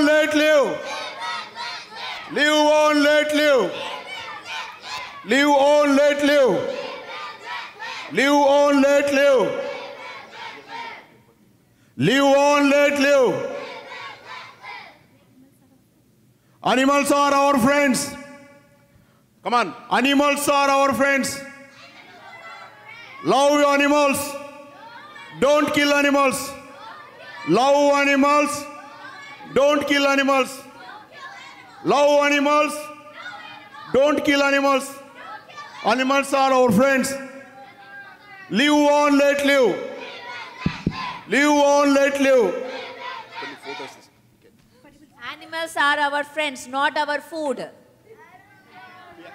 Let live. Live on, let live. Live on, let live. Live on, let live. Live on, let live. Animals are our friends. Come on, animals are our friends. Love animals. Don't kill animals. Love animals. Don't kill animals. Love animals. Don't kill animals. Animals are our friends. Live on, let live. Live on, let live. Animals are our friends, not our food.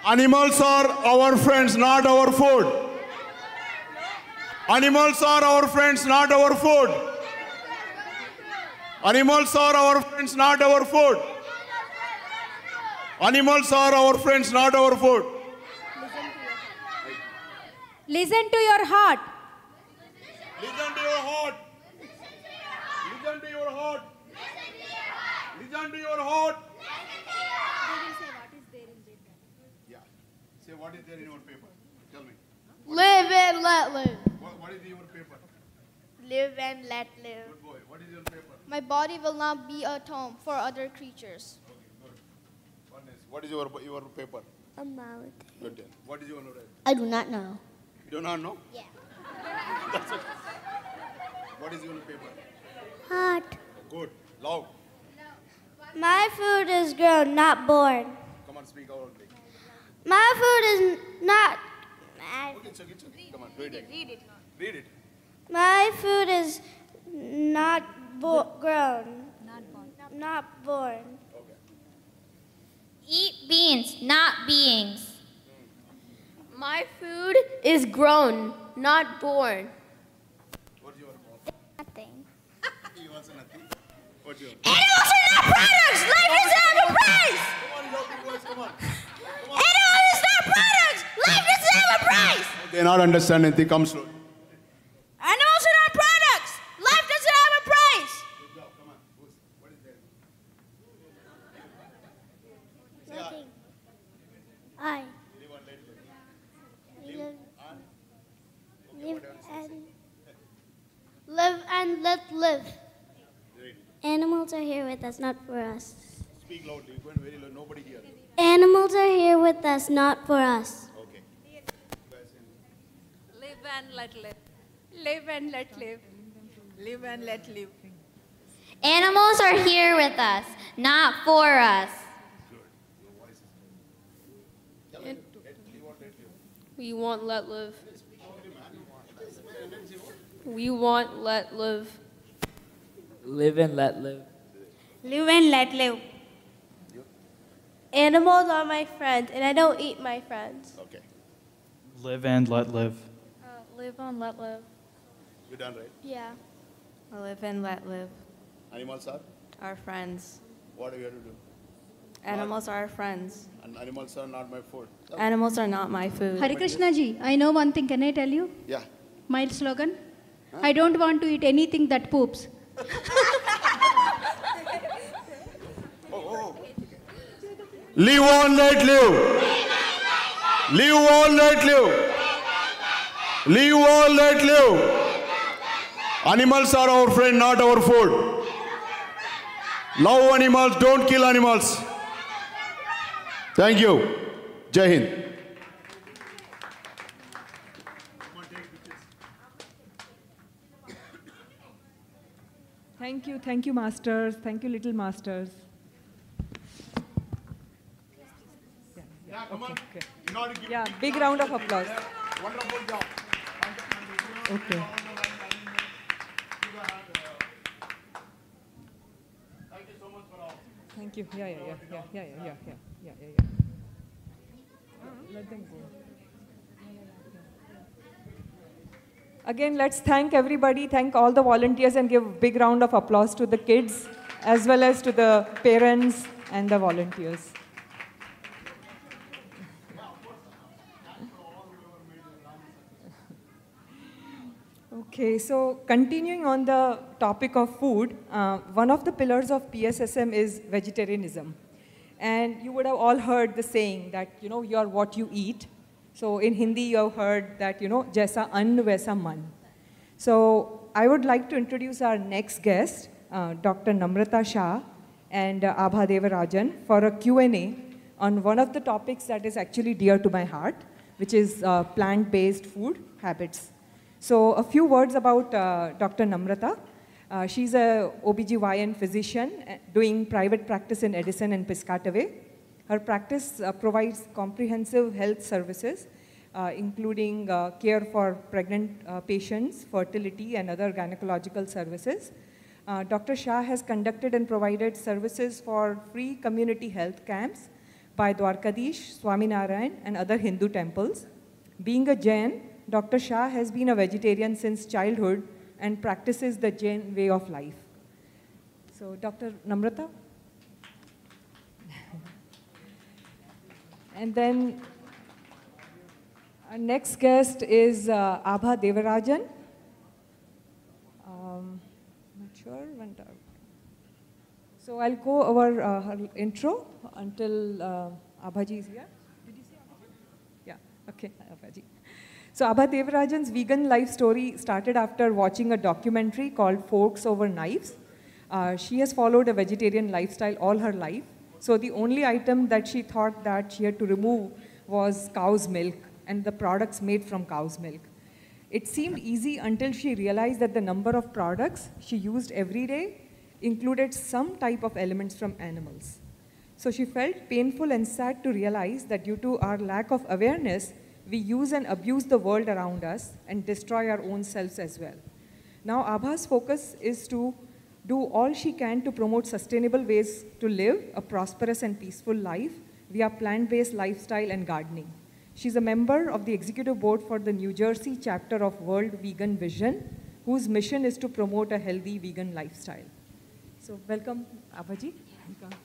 Animals are our friends, not our food. Animals are our friends, not our food. Animals are our friends, not our food. Animals are our friends, not our food. Listen to your heart. Listen to your heart. Listen to your heart. Listen to your heart. Yeah. Say what is there in your paper. Tell me. Live and let live. What is in your paper? Live and let live. Good boy. What is your paper? My body will not be a tomb for other creatures. Okay, good. What is your paper? A mouth. Good then. What is your note? I do not know. You do not know? Yeah. That's it. What is your paper? Heart. Good. Love. My food is grown, not born. Come on, speak out. My food is not... Okay, it's okay, it's okay. Come on, read it. Read it. Read it. My food is not grown. Not born. Not born. Okay. Eat beans, not beings. My food is grown, not born. What's your problem? Nothing. You want nothing? What's your problem? Animals are not products! Life is an enterprise! Come on, come on. Animals is not products! Life is an enterprise! They're not understanding. They come slowly. Animals are not products. Life doesn't have a price. Good job. Come on. What is that? Nothing. I. Live and let live. Animals are here with us, not for us. Speak loudly. You went very low. Nobody here. Animals are here with us, not for us. Okay. Live and let live. Live and let live. Live and let live. Animals are here with us, not for us. Good. We want let live. We want let live. Live and let live. Live and let live. Animals are my friends, and I don't eat my friends. Okay. Live and let live. Live on let live. You're done, right? Yeah. Live and let live. Animals are? Our friends. What do we have to do? Animals are our friends. And animals are not my food. Animals are not my food. Hare Krishna ji, I know one thing. Can I tell you? Yeah. My slogan? Huh? I don't want to eat anything that poops. Oh. Live on, let live. Live on, let live. Live on, let live. Animals are our friend, not our food. Love animals, don't kill animals. Thank you. Jai Hind. Thank you, masters. Thank you, little masters. Yeah, come on. Okay. Yeah, big round of applause. Wonderful job. Okay. Thank you. Yeah. Let them go. Again, let's thank everybody, thank all the volunteers, and give a big round of applause to the kids, as well as to the parents and the volunteers. Okay. Okay, so continuing on the topic of food, one of the pillars of PSSM is vegetarianism. And you would have all heard the saying that, you know, you're what you eat. So in Hindi, you have heard that, you know, jaisa ann vaisa man. So I would like to introduce our next guest, Dr. Namrata Shah and Abha Devarajan, for a Q&A on one of the topics that is actually dear to my heart, which is plant-based food habits. So a few words about Dr. Namrata. She's a OBGYN physician doing private practice in Edison and Piscataway. Her practice provides comprehensive health services, including care for pregnant patients, fertility, and other gynecological services. Dr. Shah has conducted and provided services for free community health camps by Dwarakadish, Swaminarayan, and other Hindu temples. Being a Jain, Dr. Shah has been a vegetarian since childhood and practices the Jain way of life. So, Dr. Namrata. And then our next guest is Abha Devarajan. Not sure. So, I'll go over her intro until Abhaji is here. Did you see Abhaji? Yeah, okay, Abhaji. So Abha Devarajan's vegan life story started after watching a documentary called Forks Over Knives. She has followed a vegetarian lifestyle all her life. So the only item that she thought that she had to remove was cow's milk and the products made from cow's milk. It seemed easy until she realized that the number of products she used every day included some type of elements from animals. So she felt painful and sad to realize that due to our lack of awareness, we use and abuse the world around us and destroy our own selves as well. Now, Abha's focus is to do all she can to promote sustainable ways to live a prosperous and peaceful life via plant-based lifestyle and gardening. She's a member of the executive board for the New Jersey chapter of World Vegan Vision, whose mission is to promote a healthy vegan lifestyle. So welcome, Abhaji. Welcome.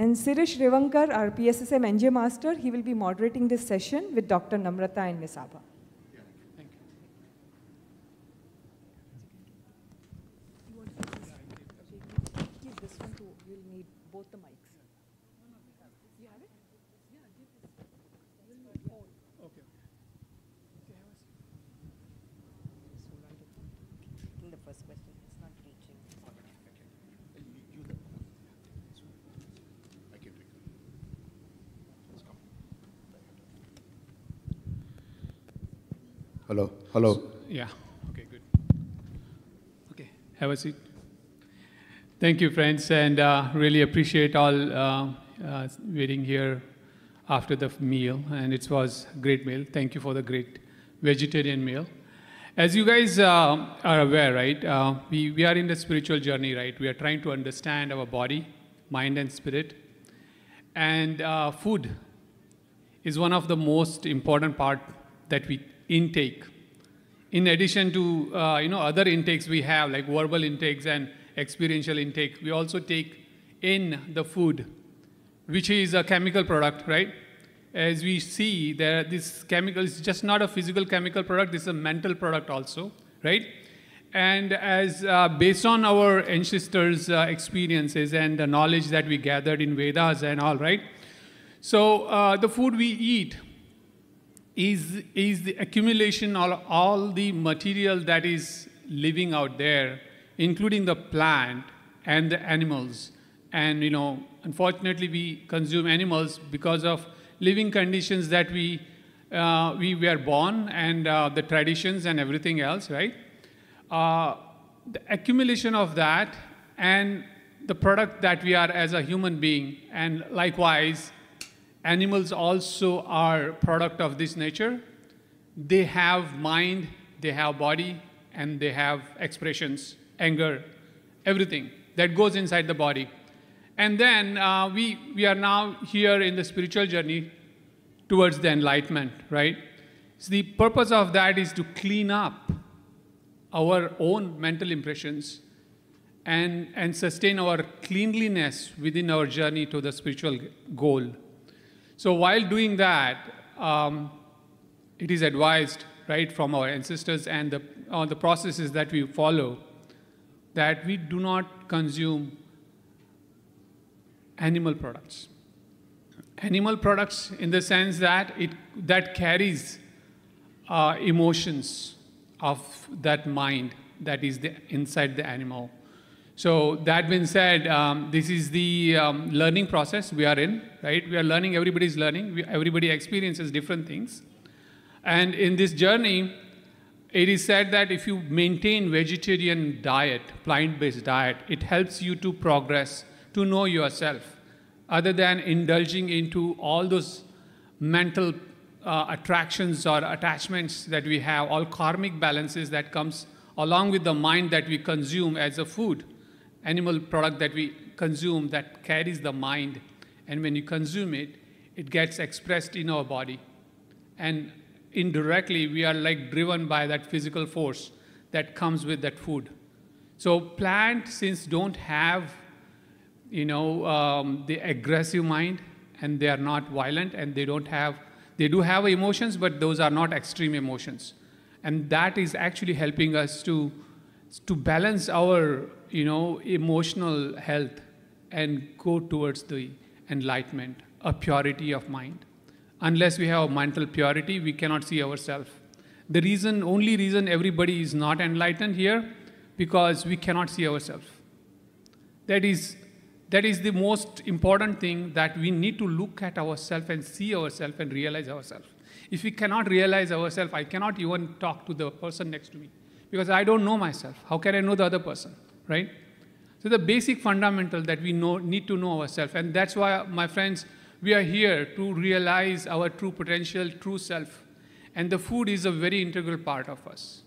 And Sirish Rivankar, our PSSM NJ Master, he will be moderating this session with Dr. Namrata and Ms. Abha. Yeah, thank you. Give this one too. You'll need both the mics. You have it? Yeah, give this one. Okay. In the first question. Hello. Hello. So, yeah. Okay, good. Okay, have a seat. Thank you, friends, and really appreciate all waiting here after the meal, and it was a great meal. Thank you for the great vegetarian meal. As you guys are aware, right, we are in the spiritual journey, right? We are trying to understand our body, mind, and spirit, and food is one of the most important part that we intake. In addition to other intakes we have, like verbal intakes and experiential intake, we also take in the food, which is a chemical product, right? As we see, there this chemical is just not a physical chemical product, this is a mental product also, right? And as based on our ancestors' experiences and the knowledge that we gathered in Vedas and all, right? So the food we eat is the accumulation of all the material that is living out there, including the plant and the animals. And, you know, unfortunately, we consume animals because of living conditions that we were born and the traditions and everything else, right? The accumulation of that and the product that we are as a human being, and likewise, animals also are product of this nature. They have mind, they have body, and they have expressions, anger, everything that goes inside the body. And then we are now here in the spiritual journey towards the enlightenment, right? So the purpose of that is to clean up our own mental impressions and sustain our cleanliness within our journey to the spiritual goal. So while doing that, it is advised right from our ancestors and the processes that we follow that we do not consume animal products. Animal products in the sense that that carries emotions of that mind that is inside the animal. So that being said, this is the learning process we are in, right? We are learning, everybody's learning, everybody experiences different things. And in this journey, it is said that if you maintain vegetarian diet, plant-based diet, it helps you to progress, to know yourself, other than indulging into all those mental attractions or attachments that we have, all karmic balances that comes along with the mind that we consume as a food. Animal product that we consume that carries the mind, and when you consume it, it gets expressed in our body. And indirectly, we are like driven by that physical force that comes with that food. So plants, since don't have, you know, the aggressive mind, and they are not violent, and they don't have, they do have emotions, but those are not extreme emotions. And that is actually helping us to balance our, you know, emotional health and go towards the enlightenment, a purity of mind. Unless we have mental purity, we cannot see ourselves. The reason, only reason everybody is not enlightened here, because we cannot see ourselves. That is the most important thing, that we need to look at ourselves and see ourselves and realize ourselves. If we cannot realize ourselves, I cannot even talk to the person next to me, because I don't know myself. How can I know the other person, right? So the basic fundamental that we know, need to know ourselves, and that's why, my friends, we are here to realize our true potential, true self. And the food is a very integral part of us.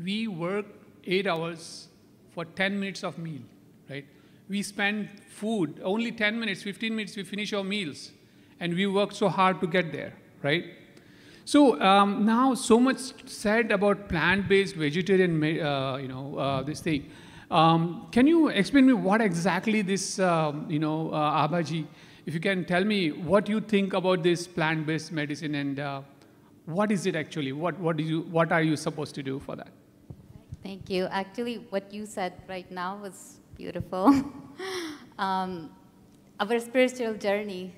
We work 8 hours for 10 minutes of meal, right? We spend food, only 10 minutes, 15 minutes, we finish our meals. And we work so hard to get there, right? So now so much said about plant-based, vegetarian, this thing. Can you explain me what exactly this, Abhaji, if you can tell me what you think about this plant-based medicine and what is it actually? What are you supposed to do for that? Thank you. Actually, what you said right now was beautiful. Our spiritual journey,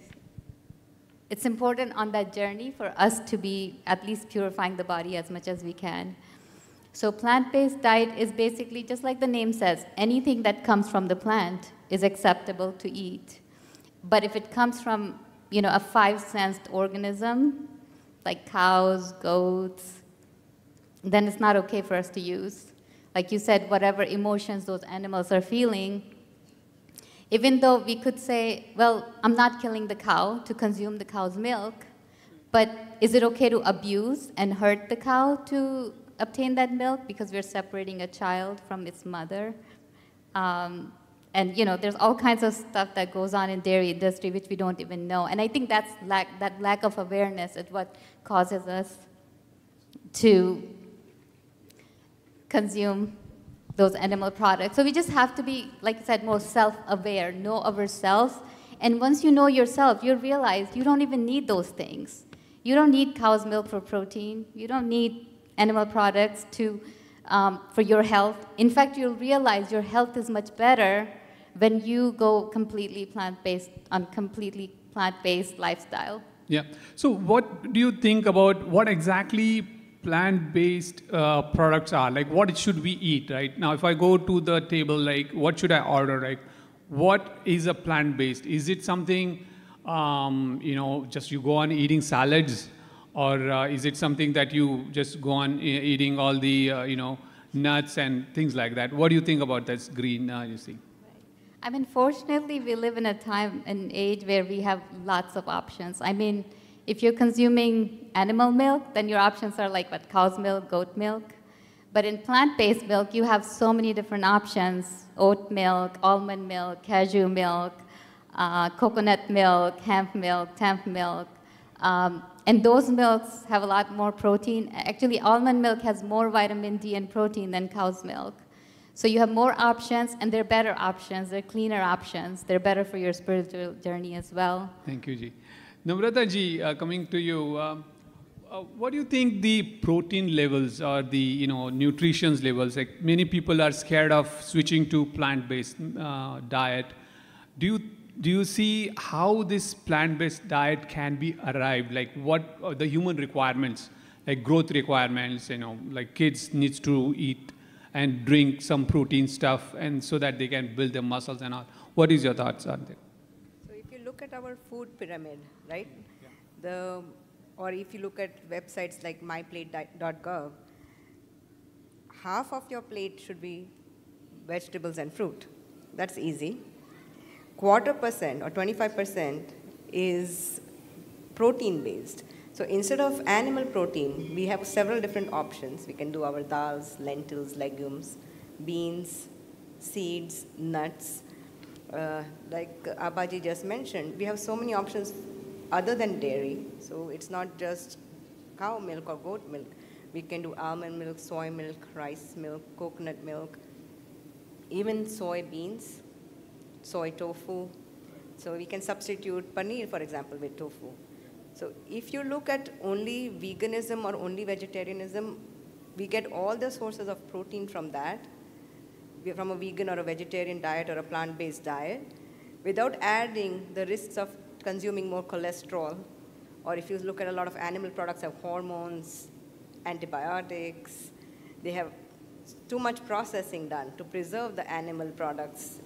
it's important on that journey for us to be at least purifying the body as much as we can. So plant-based diet is basically, just like the name says, anything that comes from the plant is acceptable to eat. But if it comes from, you know, a five-sensed organism, like cows, goats, then it's not okay for us to use. Like you said, whatever emotions those animals are feeling, even though we could say, well, I'm not killing the cow to consume the cow's milk, but is it okay to abuse and hurt the cow to obtain that milk? Because we're separating a child from its mother. And you know, there's all kinds of stuff that goes on in dairy industry which we don't even know. And I think that's that lack of awareness is what causes us to consume those animal products. So we just have to be, like I said, more self-aware, know ourselves. And once you know yourself, you realize you don't even need those things. You don't need cow's milk for protein. You don't need animal products to, for your health. In fact, you'll realize your health is much better when you go completely plant-based, on completely plant-based lifestyle. Yeah. So what do you think about what exactly plant-based products are? Like, what should we eat right now? If I go to the table, like, what should I order? Like, what is a plant-based? Is it something, you know, just you go on eating salads? Or is it something that you just go on eating all the, nuts and things like that? What do you think about this green, you see? I mean, fortunately, we live in a time and age where we have lots of options. I mean, if you're consuming animal milk, then your options are like, what, cow's milk, goat milk? But in plant-based milk, you have so many different options: oat milk, almond milk, cashew milk, coconut milk, hemp milk, temp milk. And those milks have a lot more protein. Actually, almond milk has more vitamin D and protein than cow's milk. So you have more options, and they're better options. They're cleaner options. They're better for your spiritual journey as well. Thank you, Ji. Namrata Ji, coming to you, What do you think the protein levels or the nutrition levels? Like many people are scared of switching to plant-based diet. Do you see how this plant-based diet can be arrived? Like what are the human requirements, like growth requirements? Like kids needs to eat and drink some protein stuff, and so that they can build their muscles and all. What is your thoughts on that? So if you look at our food pyramid, right? Yeah. Or if you look at websites like myplate.gov, half of your plate should be vegetables and fruit. That's easy. Quarter % or 25% is protein-based. So instead of animal protein, we have several different options. We can do our dals, lentils, legumes, beans, seeds, nuts. Like Abhaji just mentioned, we have so many options other than dairy. So it's not just cow milk or goat milk. We can do almond milk, soy milk, rice milk, coconut milk, even soybeans, soy tofu. So we can substitute paneer, for example, with tofu. So if you look at only veganism or only vegetarianism, we get all the sources of protein from that, from a vegan or a vegetarian diet or a plant-based diet, without adding the risks of consuming more cholesterol, or if you look at a lot of animal products have hormones, antibiotics, they have too much processing done to preserve the animal products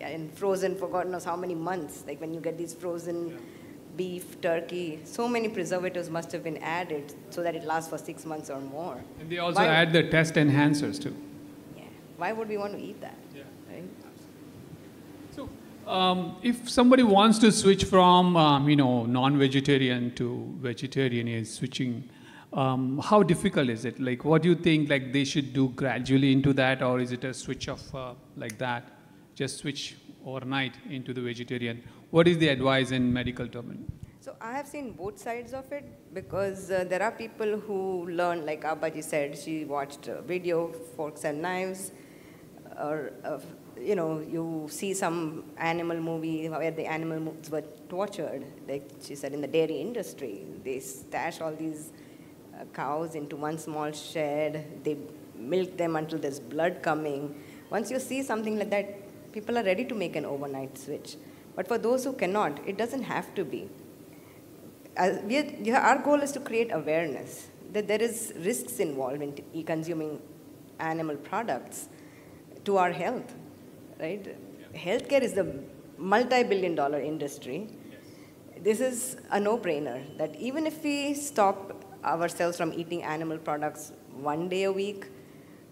and frozen for God knows how many months, like when you get these frozen beef, turkey, so many preservatives must have been added so that it lasts for 6 months or more. And they also add the taste enhancers too. Yeah, why would we want to eat that? Yeah. Right? If somebody wants to switch from non-vegetarian to vegetarian is switching, how difficult is it? Like, what do you think? Like, they should do gradually into that, or is it a switch of like that? Just switch overnight into the vegetarian. What is the advice in medical term? So I have seen both sides of it because there are people who learn, like Abhaji said, she watched a video, Forks and Knives, or. You see some animal movie where the animals were tortured. Like she said, in the dairy industry, they stash all these cows into one small shed. They milk them until there's blood coming. Once you see something like that, people are ready to make an overnight switch. But for those who cannot, it doesn't have to be. Our goal is to create awareness that there is risks involved in consuming animal products to our health. Right? Yeah. Healthcare is the multi-billion-dollar industry. Yes. This is a no-brainer, that even if we stop ourselves from eating animal products 1 day a week,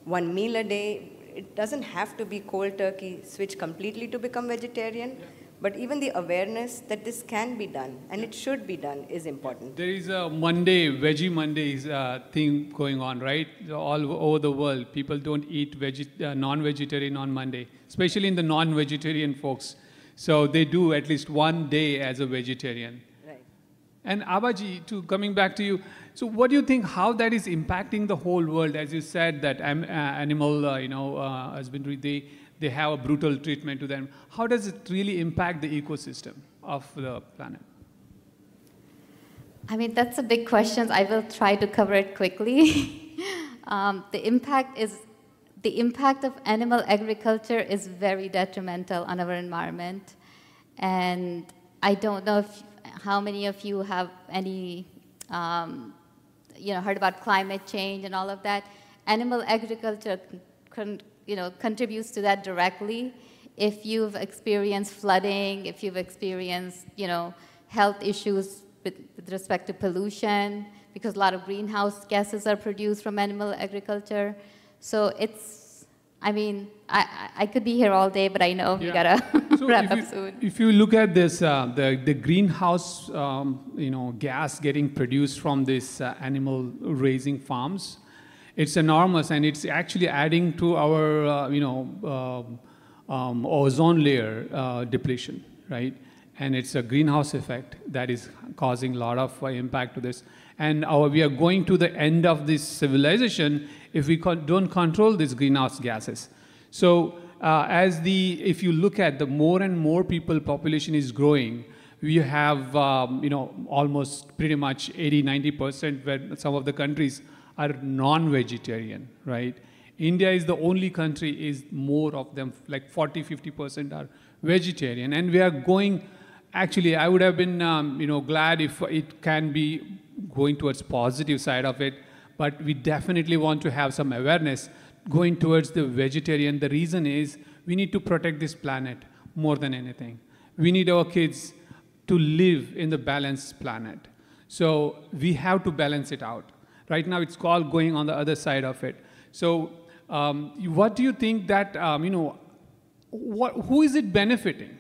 1 meal a day, it doesn't have to be cold turkey, switch completely to become vegetarian. Yeah. But even the awareness that this can be done, and it should be done, is important. There is a Monday, Veggie Mondays thing going on, right? All over the world, people don't eat non-vegetarian on Monday, especially in the non-vegetarian folks. So they do at least 1 day as a vegetarian. Right. And Abhaji, coming back to you, so what do you think, how that is impacting the whole world? As you said, that animal husbandry, they have a brutal treatment to them. How does it really impact the ecosystem of the planet? I mean, that's a big question. I will try to cover it quickly. The impact of animal agriculture is very detrimental on our environment. And I don't know how many of you have any, heard about climate change and all of that. Animal agriculture contributes to that directly. If you've experienced flooding, if you've experienced, health issues with respect to pollution, because a lot of greenhouse gases are produced from animal agriculture. So it's, I mean, I could be here all day, but I know we gotta wrap up soon. If you look at this, the greenhouse, gas getting produced from these animal raising farms, it's enormous, and it's actually adding to our, ozone layer depletion, right? And it's a greenhouse effect that is causing a lot of impact to this. And we are going to the end of this civilization if we don't control these greenhouse gases. So if you look at the more and more people population is growing, we have almost pretty much 80–90% where some of the countries are non-vegetarian, right? India is the only country, is more of them, like 40–50% are vegetarian, and we are going, actually I would have been glad if it can be going towards positive side of it, but we definitely want to have some awareness going towards the vegetarian. The reason is we need to protect this planet more than anything. We need our kids to live in the balanced planet. So we have to balance it out. Right now it's called going on the other side of it. So what do you think that, who is it benefiting?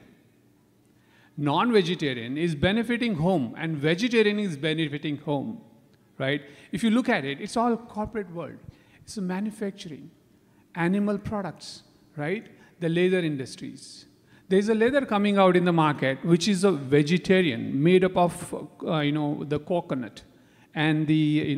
Non-vegetarian is benefiting whom, and vegetarian is benefiting whom, right? If you look at it, it's all corporate world. It's manufacturing, animal products, right? The leather industries. There's a leather coming out in the market, which is a vegetarian, made up of, the coconut and the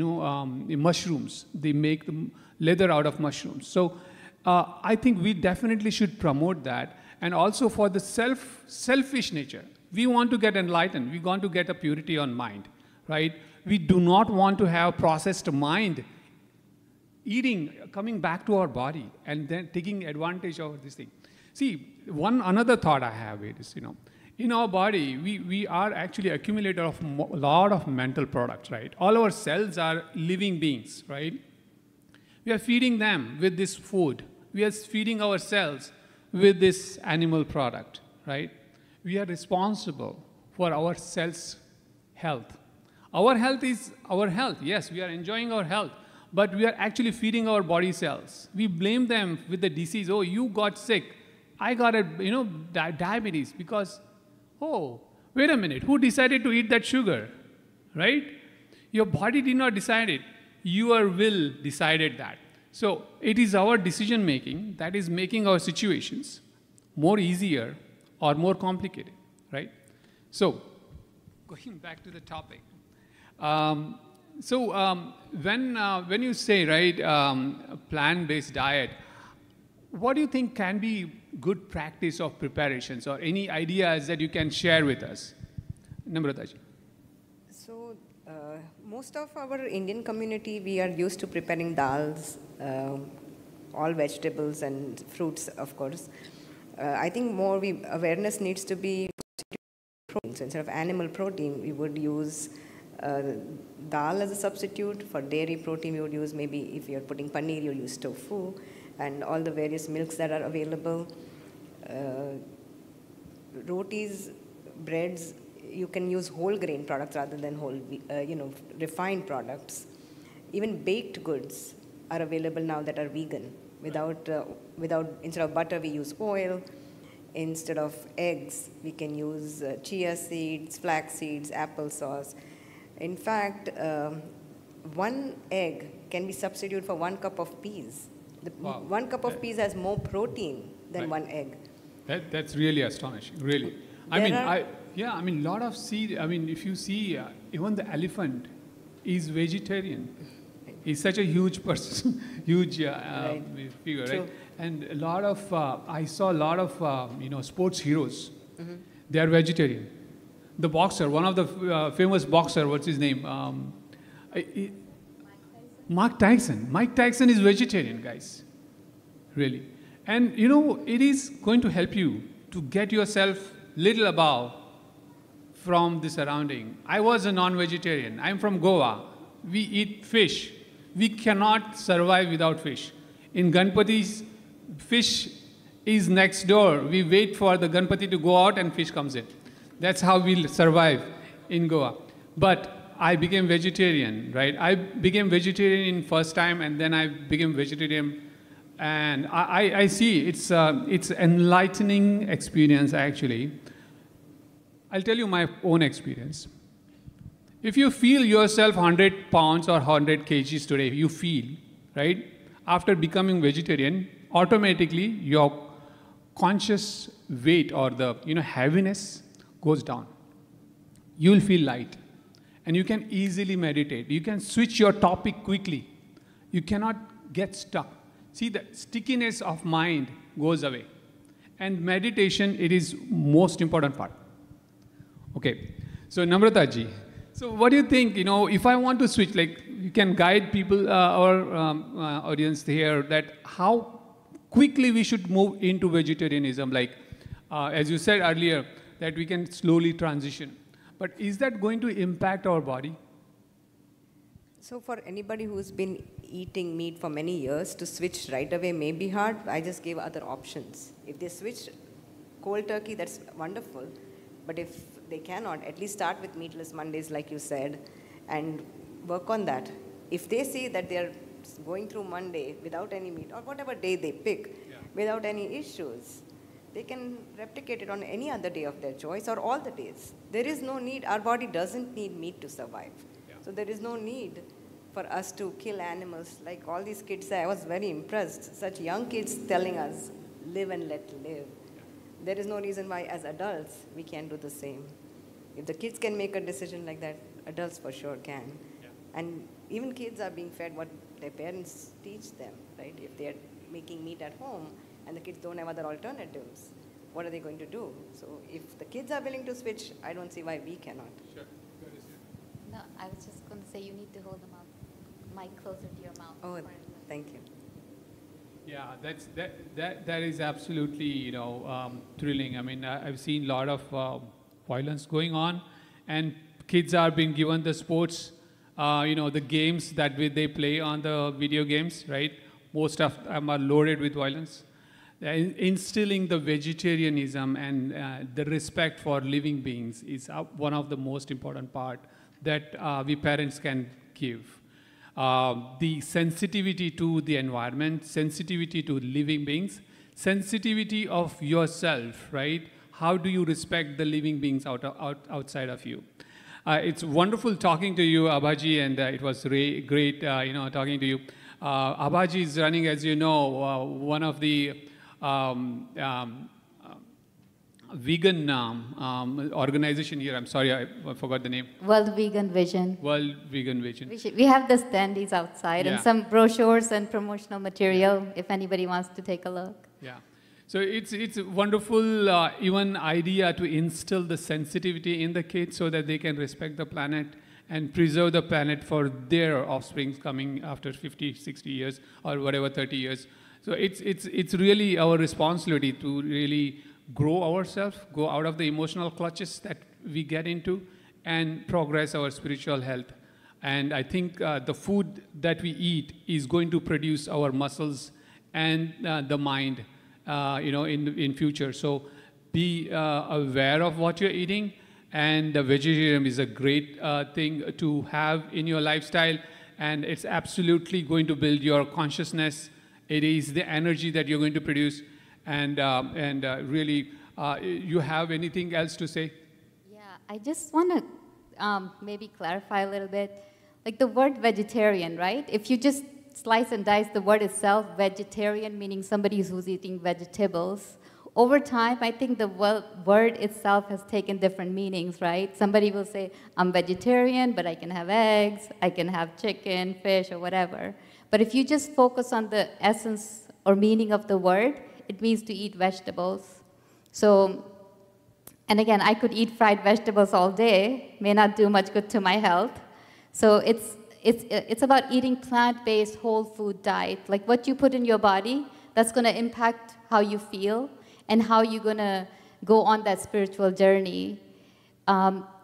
mushrooms. They make the leather out of mushrooms. So I think we definitely should promote that. And also for the selfish nature. We want to get enlightened. We want to get a purity on mind, right? We do not want to have processed mind eating, coming back to our body and then taking advantage of this thing. See, another thought I have is, in our body, we are actually accumulator of a lot of mental products, right? All our cells are living beings, right? We are feeding them with this food. We are feeding ourselves with this animal product, right? We are responsible for our cells' health. Our health is our health. Yes, we are enjoying our health, but we are actually feeding our body cells. We blame them with the disease. Oh, you got sick. I got a, diabetes because, oh, wait a minute, who decided to eat that sugar, right? Your body did not decide it. Your will decided that. So it is our decision making that is making our situations more easier or more complicated, right? So going back to the topic, when you say, right, plant-based diet, what do you think can be good practice of preparations or any ideas that you can share with us? Namrata Ji. So most of our Indian community, we are used to preparing dals, all vegetables and fruits, of course. I think more awareness needs to be protein. So instead of animal protein, we would use dal as a substitute. For dairy protein, we would use, maybe if you're putting paneer, you'll use tofu and all the various milks that are available. Rotis, breads, you can use whole grain products rather than whole, refined products. Even baked goods are available now that are vegan. Instead of butter, we use oil. Instead of eggs, we can use chia seeds, flax seeds, applesauce. In fact, one egg can be substituted for 1 cup of peas. Wow. 1 cup of peas has more protein than one egg. That's really astonishing, really. I mean, lot of seed, if you see, even the elephant is vegetarian. He's such a huge person, huge figure, true, right? And a lot of, I saw a lot of, sports heroes. Mm-hmm. They are vegetarian. The boxer, one of the famous boxer, what's his name? Mike Tyson. Mike Tyson is vegetarian, guys, really. And it is going to help you to get yourself little above from the surrounding. I was a non-vegetarian. I'm from Goa. We eat fish. We cannot survive without fish. In Ganpati's, fish is next door. We wait for the Ganpati to go out and fish comes in. That's how we'll survive in Goa. But I became vegetarian, right? I became vegetarian in first time, and then I became vegetarian. And I see it's enlightening experience, actually. I'll tell you my own experience. If you feel yourself 100 pounds or 100 kgs today, you feel, right? After becoming vegetarian, automatically your conscious weight or the heaviness goes down. You will feel light. And you can easily meditate. You can switch your topic quickly. You cannot get stuck. See, the stickiness of mind goes away. And meditation, it is most important part. Okay, so Namrata ji, so what do you think, you know, if I want to switch, like you can guide people, our audience here, that how quickly we should move into vegetarianism, like as you said earlier, that we can slowly transition. But is that going to impact our body? So for anybody who's been eating meat for many years, to switch right away may be hard. I just gave other options. If they switch cold turkey, that's wonderful. But if they cannot, at least start with meatless Mondays, like you said, and work on that. If they see that they're going through Monday without any meat, or whatever day they pick, yeah, without any issues, they can replicate it on any other day of their choice or all the days. There is no need, our body doesn't need meat to survive. Yeah. So there is no need for us to kill animals. Like all these kids say, I was very impressed, such young kids telling us, live and let live. Yeah. There is no reason why as adults we can't do the same. If the kids can make a decision like that, adults for sure can. Yeah. And even kids are being fed what their parents teach them, right? If they are making meat at home, and the kids don't have other alternatives, what are they going to do? So if the kids are willing to switch, I don't see why we cannot. Sure. No, I was just going to say you need to hold the mic closer to your mouth. Oh, thank you. Yeah, that is absolutely, you know, thrilling. I mean, I've seen a lot of violence going on, and kids are being given the sports, you know, the games that they play on the video games, right? Most of them are loaded with violence. Instilling the vegetarianism and the respect for living beings is one of the most important part that we parents can give. The sensitivity to the environment, sensitivity to living beings, sensitivity of yourself, right? How do you respect the living beings outside of you? It's wonderful talking to you, Abhaji, and it was great, you know, talking to you. Abhaji is running, as you know, one of the vegan organization here. I'm sorry, I forgot the name. World Vegan Vision. World Vegan Vision. We have the standees outside, yeah, and some brochures and promotional material, yeah, if anybody wants to take a look. Yeah. So it's a wonderful even idea to instill the sensitivity in the kids so that they can respect the planet and preserve the planet for their offspring coming after 50, 60 years or whatever, 30 years. So it's really our responsibility to really grow ourselves, go out of the emotional clutches that we get into, and progress our spiritual health. And I think the food that we eat is going to produce our muscles and the mind, you know, in future. So be aware of what you're eating, and vegetarianism is a great thing to have in your lifestyle, and it's absolutely going to build your consciousness. It is the energy that you're going to produce, and really, you have anything else to say? Yeah, I just want to maybe clarify a little bit. Like the word vegetarian, right? If you just slice and dice the word itself, vegetarian meaning somebody who's eating vegetables. Over time, I think the word itself has taken different meanings, right? Somebody will say, I'm vegetarian, but I can have eggs, I can have chicken, fish, or whatever. But if you just focus on the essence or meaning of the word, it means to eat vegetables. So, and again, I could eat fried vegetables all day, may not do much good to my health. So it's about eating plant-based whole food diet. Like what you put in your body, that's gonna impact how you feel and how you're gonna go on that spiritual journey.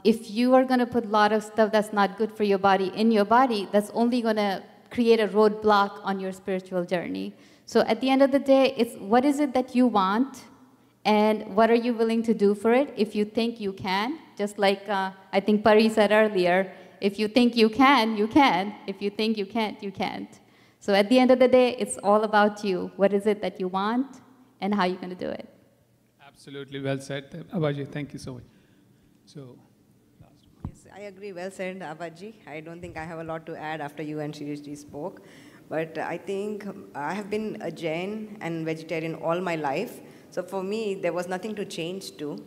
If you are gonna put a lot of stuff that's not good for your body in your body, that's only gonna create a roadblock on your spiritual journey. So at the end of the day, it's what is it that you want and what are you willing to do for it if you think you can? Just like I think Pari said earlier, if you think you can, you can. If you think you can't, you can't. So at the end of the day, it's all about you. What is it that you want and how you're going to do it? Absolutely. Well said, Abhaji. Thank you so much. So, I agree, well said, Abhaji. I don't think I have a lot to add after you and Sirishji spoke. But I think I have been a Jain and vegetarian all my life. So for me, there was nothing to change to.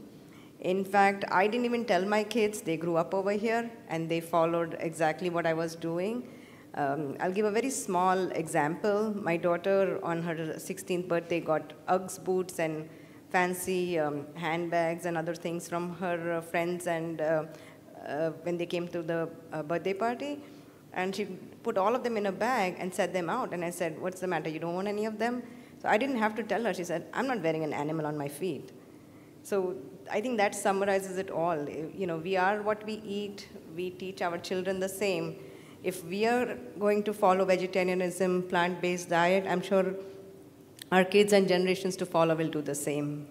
In fact, I didn't even tell my kids. They grew up over here, and they followed exactly what I was doing. I'll give a very small example. My daughter, on her 16th birthday, got Uggs boots and fancy handbags and other things from her friends and when they came to the birthday party. And she put all of them in a bag and set them out. And I said, what's the matter? You don't want any of them? So I didn't have to tell her. She said, I'm not wearing an animal on my feet. So I think that summarizes it all. You know, we are what we eat. We teach our children the same. If we are going to follow vegetarianism, plant-based diet, I'm sure our kids and generations to follow will do the same.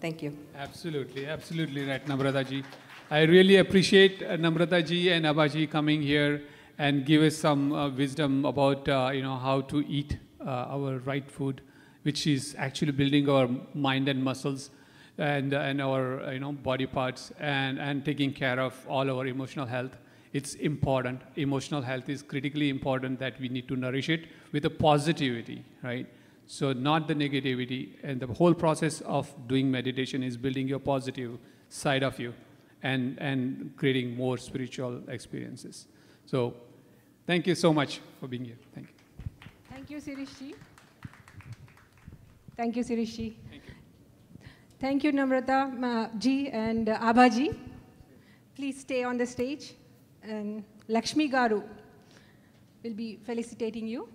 Thank you. Absolutely, absolutely right, Namrata ji. I really appreciate Namrata ji and Abha ji coming here and give us some wisdom about you know, how to eat our right food, which is actually building our mind and muscles and our body parts and taking care of all our emotional health. It's important. Emotional health is critically important, that we need to nourish it with a positivity, right? So not the negativity. And the whole process of doing meditation is building your positive side of you and creating more spiritual experiences. So thank you so much for being here. Thank you. Thank you, Sirish ji. Thank you, Sirish ji. Thank you. Thank you, Namrata ji and Abha ji. Please stay on the stage. And Lakshmi Garu will be felicitating you.